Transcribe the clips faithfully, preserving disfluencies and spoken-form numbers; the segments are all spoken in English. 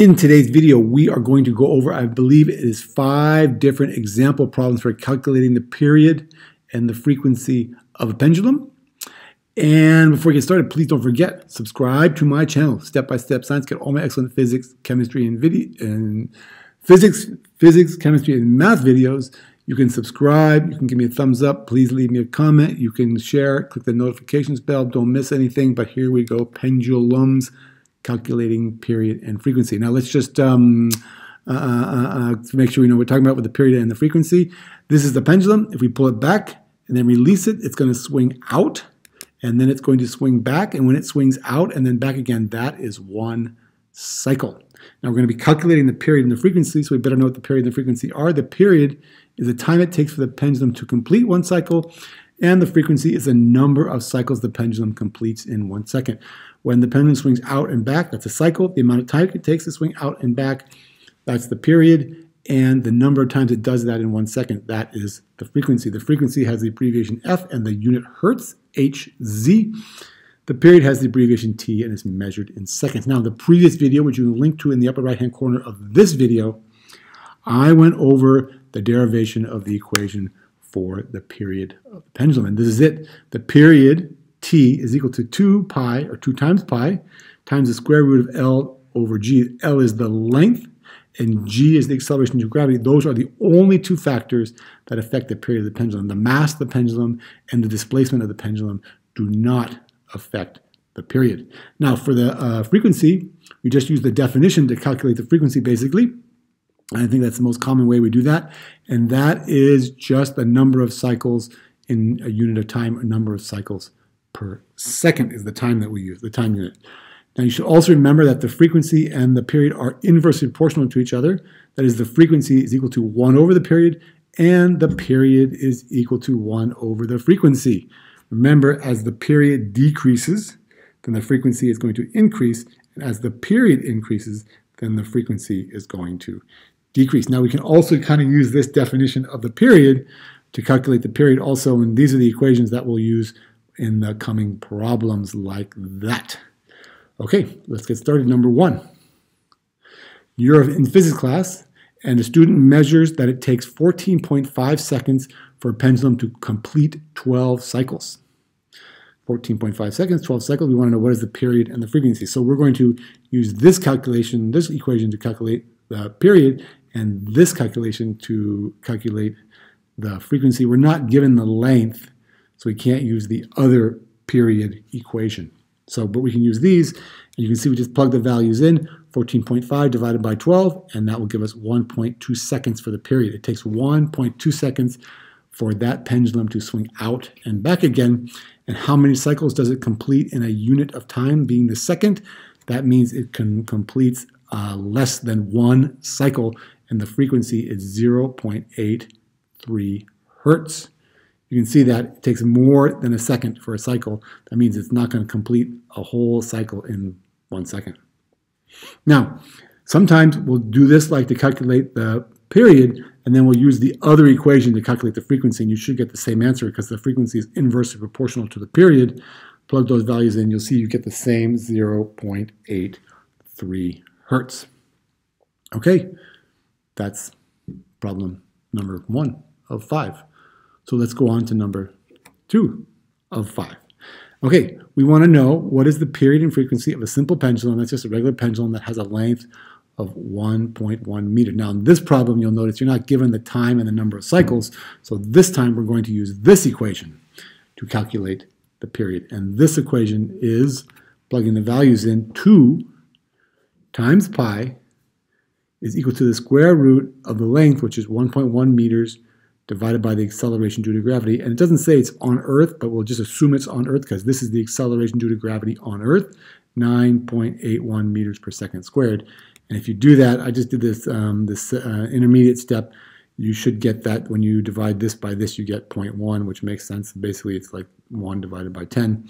In today's video, we are going to go over, I believe it is five different example problems for calculating the period and the frequency of a pendulum. And before we get started, please don't forget, subscribe to my channel, Step by Step Science. Get all my excellent physics, chemistry, and video and physics, physics, chemistry, and math videos. You can subscribe, you can give me a thumbs up, please leave me a comment, you can share, click the notifications bell, don't miss anything. But here we go, pendulums. Calculating period and frequency. Now let's just um, uh, uh, uh, make sure we know what we're talking about with the period and the frequency. This is the pendulum. If we pull it back and then release it, it's going to swing out, and then it's going to swing back, and when it swings out and then back again, that is one cycle. Now we're going to be calculating the period and the frequency, so we better know what the period and the frequency are. The period is the time it takes for the pendulum to complete one cycle, and the frequency is the number of cycles the pendulum completes in one second. When the pendulum swings out and back, that's a cycle. The amount of time it takes to swing out and back, that's the period. And the number of times it does that in one second, that is the frequency. The frequency has the abbreviation F and the unit hertz, H Z. The period has the abbreviation T and is measured in seconds. Now, the previous video, which you can link to in the upper right-hand corner of this video, I went over the derivation of the equation for the period of the pendulum. And this is it. The period, T, is equal to two pi, or two times pi, times the square root of L over G. L is the length, and G is the acceleration due to gravity. Those are the only two factors that affect the period of the pendulum. The mass of the pendulum and the displacement of the pendulum do not affect the period. Now, for the uh, frequency, we just use the definition to calculate the frequency, basically. I think that's the most common way we do that, and that is just the number of cycles in a unit of time, a number of cycles per second is the time that we use, the time unit. Now you should also remember that the frequency and the period are inversely proportional to each other. That is, the frequency is equal to one over the period, and the period is equal to one over the frequency. Remember, as the period decreases, then the frequency is going to increase, and as the period increases, then the frequency is going to decrease. Now we can also kind of use this definition of the period to calculate the period also, and these are the equations that we'll use in the coming problems like that. Okay, let's get started. Number one, you're in physics class and a student measures that it takes fourteen point five seconds for a pendulum to complete twelve cycles. fourteen point five seconds, twelve cycles. We want to know what is the period and the frequency. So we're going to use this calculation, this equation to calculate the period, and this calculation to calculate the frequency. We're not given the length, so we can't use the other period equation. So, but we can use these, and you can see we just plug the values in, fourteen point five divided by twelve, and that will give us one point two seconds for the period. It takes one point two seconds for that pendulum to swing out and back again. And how many cycles does it complete in a unit of time, being the second? That means it can completes Uh, less than one cycle, and the frequency is zero point eight three hertz. You can see that it takes more than a second for a cycle. That means it's not going to complete a whole cycle in one second. Now, sometimes we'll do this like to calculate the period, and then we'll use the other equation to calculate the frequency, and you should get the same answer because the frequency is inversely proportional to the period. Plug those values in, you'll see you get the same zero point eight three hertz. Okay, that's problem number one of five. So let's go on to number two of five. Okay, we want to know what is the period and frequency of a simple pendulum. That's just a regular pendulum that has a length of one point one meter. Now in this problem, you'll notice you're not given the time and the number of cycles. So this time we're going to use this equation to calculate the period. And this equation is, plugging the values in, two times pi is equal to the square root of the length, which is one point one meters, divided by the acceleration due to gravity. And it doesn't say it's on Earth, but we'll just assume it's on Earth because this is the acceleration due to gravity on Earth, nine point eight one meters per second squared. And if you do that, I just did this, um, this uh, intermediate step, you should get that when you divide this by this, you get zero point one, which makes sense. Basically, it's like one divided by ten.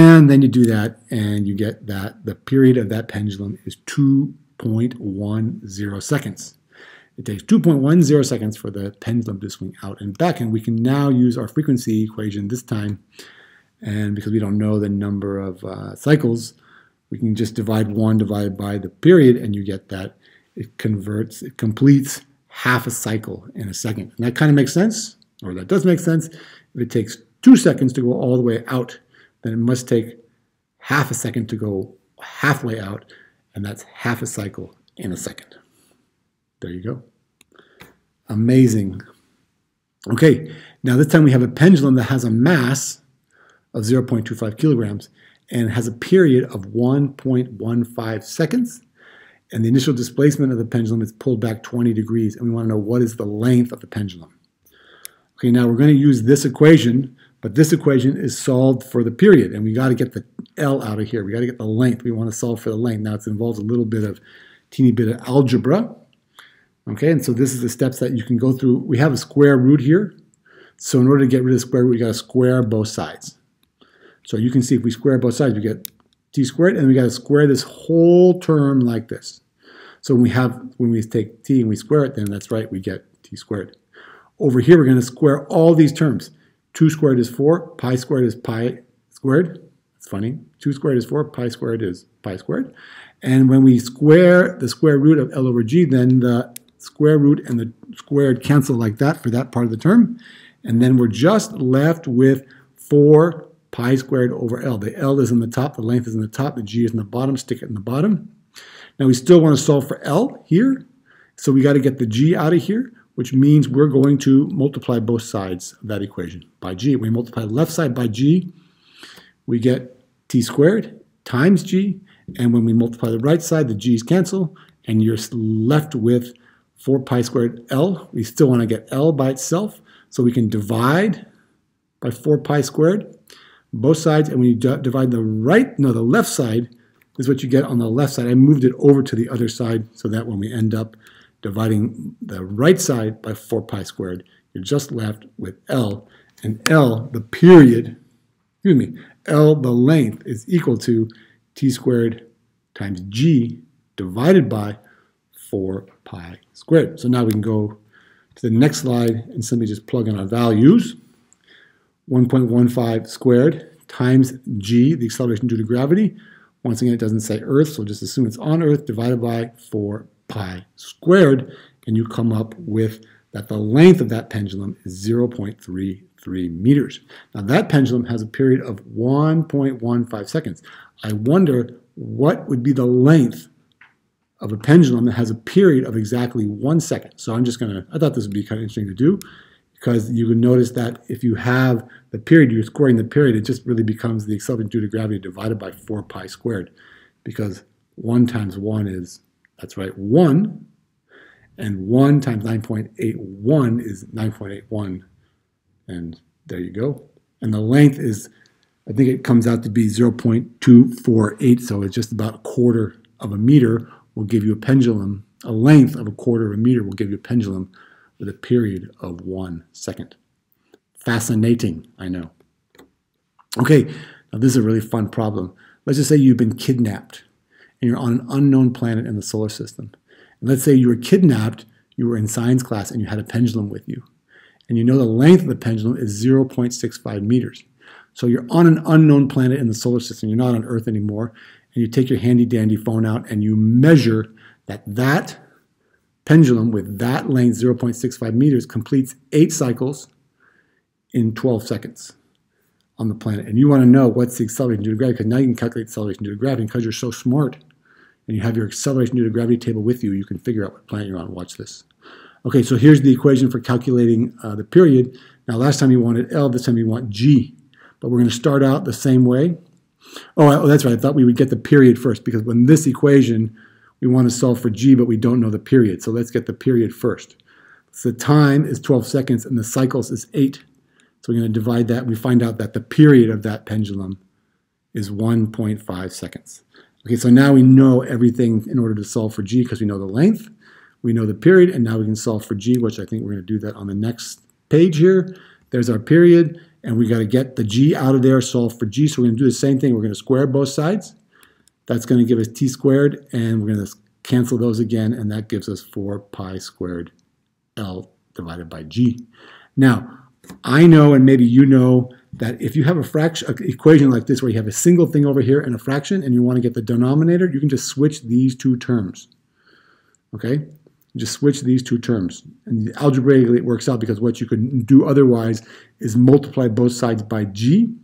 And then you do that, and you get that the period of that pendulum is two point one zero seconds. It takes two point one zero seconds for the pendulum to swing out and back, and we can now use our frequency equation this time. And because we don't know the number of uh, cycles, We can just divide one divided by the period, and you get that it converts, it completes half a cycle in a second. And that kind of makes sense, or that does make sense. If it takes two seconds to go all the way out, then it must take half a second to go halfway out, and that's half a cycle in a second. There you go. Amazing. Okay, now this time we have a pendulum that has a mass of zero point two five kilograms and has a period of one point one five seconds. And the initial displacement of the pendulum is pulled back twenty degrees, and we want to know what is the length of the pendulum. Okay, now we're going to use this equation, but this equation is solved for the period, and we got to get the L out of here. We got to get the length. We want to solve for the length. Now it involves a little bit of, teeny bit of algebra. Okay, and so this is the steps that you can go through. We have a square root here, so in order to get rid of the square root, we got to square both sides. So you can see if we square both sides, we get t squared, and we got to square this whole term like this. So when we have, when we take t and we square it, then that's right, we get t squared. Over here, we're going to square all these terms. two squared is four, pi squared is pi squared. It's funny. two squared is four, pi squared is pi squared. And when we square the square root of L over G, then the square root and the squared cancel like that for that part of the term. And then we're just left with four pi squared over L. The L is in the top, the length is in the top, the G is in the bottom, stick it in the bottom. Now we still want to solve for L here, so we got to get the G out of here, which means we're going to multiply both sides of that equation by G. We multiply the left side by G, we get t squared times G, and when we multiply the right side, the G's cancel, and you're left with four pi squared L. We still want to get L by itself, so we can divide by four pi squared, both sides, and when you divide the right, no, the left side, is what you get on the left side. I moved it over to the other side so that when we end up dividing the right side by four pi squared, you're just left with L, and L, the period, excuse me, L, the length, is equal to t squared times G divided by four pi squared. So now we can go to the next slide and simply just plug in our values. one point one five squared times G, the acceleration due to gravity. Once again, it doesn't say Earth, so just assume it's on Earth, divided by four pi squared, and you come up with that the length of that pendulum is zero point three three meters. Now that pendulum has a period of one point one five seconds. I wonder what would be the length of a pendulum that has a period of exactly one second. So I'm just going to, I thought this would be kind of interesting to do, because you can notice that if you have the period, you're squaring the period, it just really becomes the acceleration due to gravity divided by four pi squared, because one times one is, that's right, one, and one times nine point eight one is nine point eight one, and there you go. And the length is, I think it comes out to be zero point two four eight, so it's just about a quarter of a meter will give you a pendulum, a length of a quarter of a meter will give you a pendulum with a period of one second. Fascinating, I know. Okay, now this is a really fun problem. Let's just say you've been kidnapped, and you're on an unknown planet in the solar system. And let's say you were kidnapped, you were in science class, and you had a pendulum with you. And you know the length of the pendulum is zero point six five meters. So you're on an unknown planet in the solar system, you're not on Earth anymore, and you take your handy-dandy phone out and you measure that that pendulum with that length, zero point six five meters, completes eight cycles in twelve seconds on the planet. And you want to know what's the acceleration due to gravity, because now you can calculate acceleration due to gravity, because you're so smart and you have your acceleration due to gravity table with you, you can figure out what planet you're on. Watch this. Okay, so here's the equation for calculating uh, the period. Now last time you wanted L, this time you want G. But we're going to start out the same way. Oh, oh, that's right, I thought we would get the period first, because when this equation, we want to solve for G, but we don't know the period. So let's get the period first. So the time is twelve seconds, and the cycles is eight. So we're going to divide that. We find out that the period of that pendulum is one point five seconds. Okay, so now we know everything in order to solve for G, because we know the length, we know the period, and now we can solve for G, which I think we're going to do that on the next page here. There's our period, and we got to get the G out of there, solve for G. So we're going to do the same thing. We're going to square both sides. That's going to give us t squared, and we're going to cancel those again, and that gives us four pi squared L divided by G. Now, I know, and maybe you know, that if you have a fraction an equation like this where you have a single thing over here and a fraction and you want to get the denominator, you can just switch these two terms. Okay? Just switch these two terms. And algebraically it works out, because what you could do otherwise is multiply both sides by g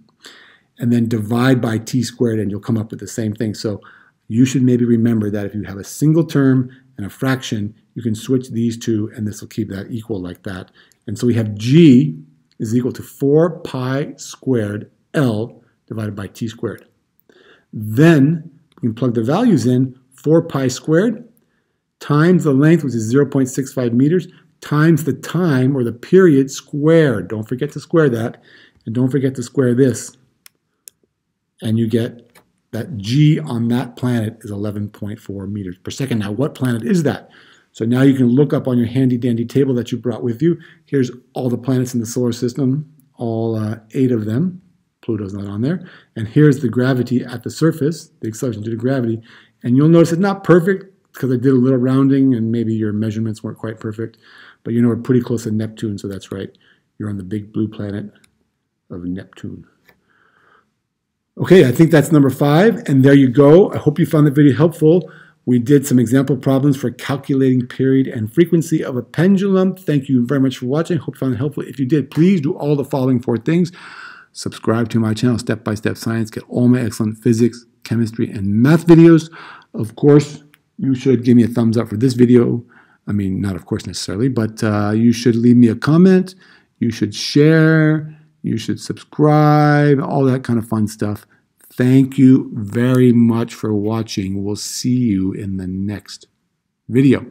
and then divide by t squared, and you'll come up with the same thing. So you should maybe remember that if you have a single term and a fraction, you can switch these two and this will keep that equal like that. And so we have g is equal to four pi squared L divided by t squared. Then you can plug the values in, four pi squared times the length, which is zero point six five meters, times the time, or the period, squared. Don't forget to square that, and don't forget to square this. And you get that g on that planet is eleven point four meters per second. Now, what planet is that? So now you can look up on your handy-dandy table that you brought with you. Here's all the planets in the solar system, all uh, eight of them. Pluto's not on there. And here's the gravity at the surface, the acceleration due to gravity. And you'll notice it's not perfect, because I did a little rounding and maybe your measurements weren't quite perfect. But you know, we're pretty close to Neptune, so that's right. You're on the big blue planet of Neptune. Okay, I think that's number five, and there you go. I hope you found the video helpful. We did some example problems for calculating period and frequency of a pendulum. Thank you very much for watching. Hope you found it helpful. If you did, please do all the following four things. Subscribe to my channel, Step by Step Science. Get all my excellent physics, chemistry, and math videos. Of course, you should give me a thumbs up for this video. I mean, not of course necessarily, but uh, you should leave me a comment. You should share. You should subscribe. All that kind of fun stuff. Thank you very much for watching. We'll see you in the next video.